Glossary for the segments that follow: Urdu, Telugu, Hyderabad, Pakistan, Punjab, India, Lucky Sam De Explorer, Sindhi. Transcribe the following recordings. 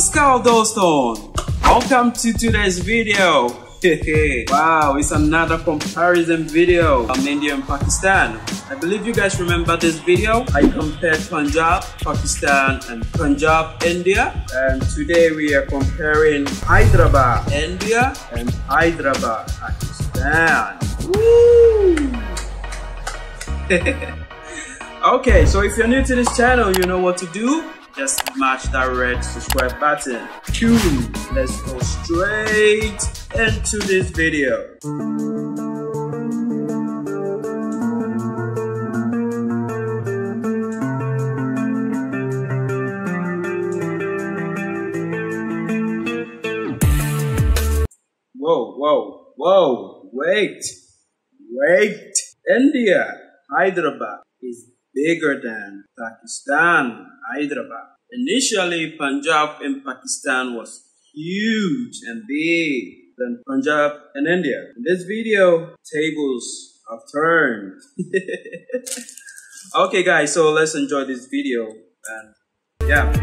नमस्कार दोस्तों, welcome to today's video. Wow, it's another comparison video from India and Pakistan. I believe you guys remember this video. I compared Punjab, Pakistan and Punjab, India. And today we are comparing Hyderabad, India and Hyderabad, Pakistan. Woo! Okay, so if you're new to this channel, you know what to do. Just smash that red subscribe button. Cool. Let's go straight into this video. Whoa, whoa, whoa, wait. India, Hyderabad is bigger than Pakistan, Hyderabad. Initially, Punjab and Pakistan was huge and big than Punjab and India. In this video, tables have turned. Okay guys, so let's enjoy this video and yeah.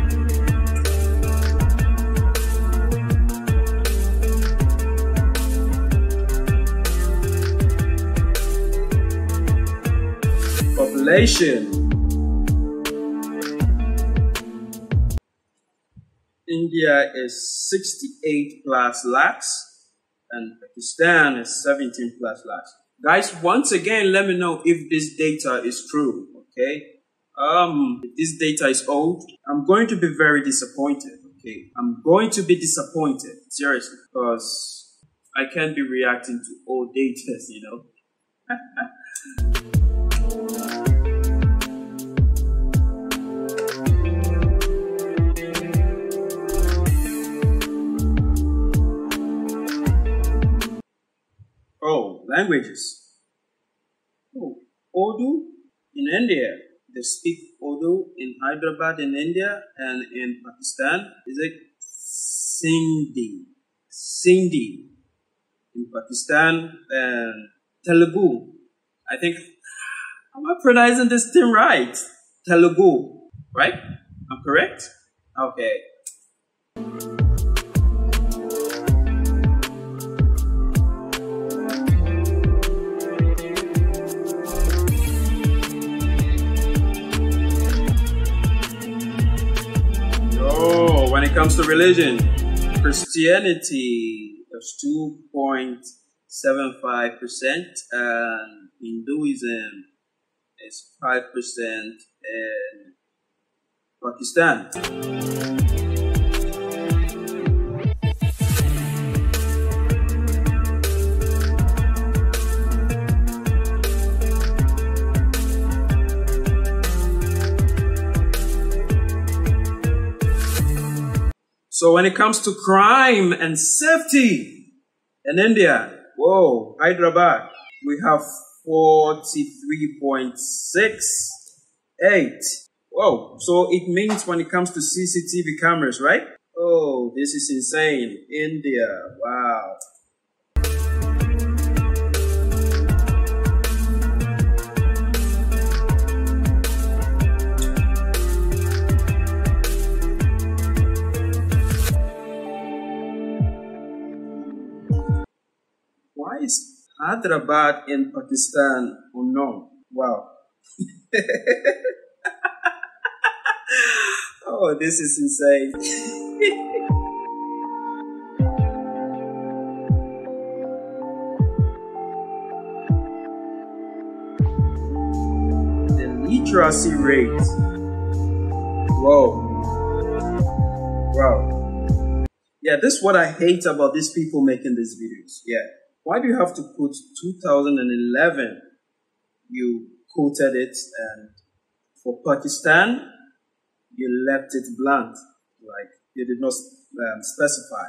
India is 68 plus lakhs and Pakistan is 17 plus lakhs. Guys, once again, let me know if this data is true, okay? If this data is old, I'm going to be very disappointed, okay? I'm going to be disappointed, seriously, because I can't be reacting to old data, you know? Oh, languages. Oh, Urdu in India. They speak Urdu in Hyderabad in India and in Pakistan. Is it Sindhi? Sindhi in Pakistan and Telugu. I think, am I pronouncing this thing right? Telugu, right? I'm correct? Okay. When it comes to religion, Christianity is 2.75% and Hinduism is 5% in Pakistan. So when it comes to crime and safety in India, whoa, Hyderabad, we have 43.68. Whoa, so it means when it comes to CCTV cameras, right? Oh, this is insane. India, wow. Why is Hyderabad in Pakistan unknown? Wow. Oh, this is insane. The literacy rate. Whoa. Wow. Yeah, this is what I hate about these people making these videos. Yeah. Why do you have to put 2011? You quoted it, and for Pakistan, you left it blank. Like you did not specify.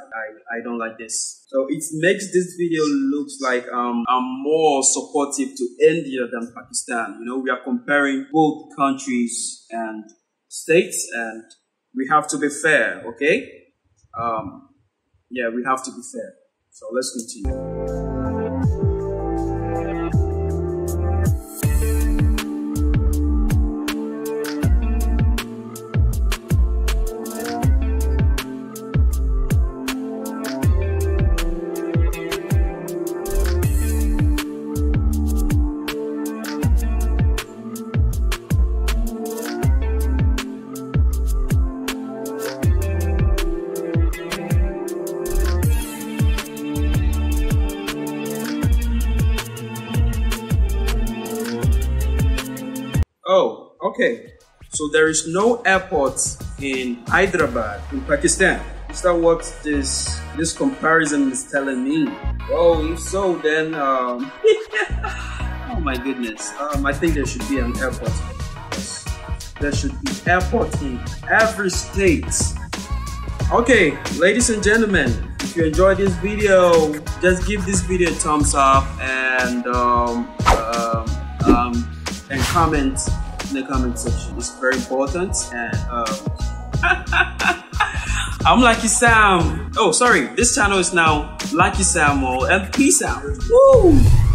I don't like this. So it makes this video look like I'm more supportive to India than Pakistan. You know, we are comparing both countries and states, and we have to be fair, okay? Yeah, we have to be fair. So let's continue. Okay, so there is no airport in Hyderabad, in Pakistan. Is that what this comparison is telling me? Well, if so, then oh my goodness, I think there should be an airport. There should be airport in every state. Okay, ladies and gentlemen, if you enjoyed this video, just give this video a thumbs up and comment in the comment section. It's very important. And I'm Lucky Sam. Oh, sorry. This channel is now Lucky Sam or LP Sam. Woo!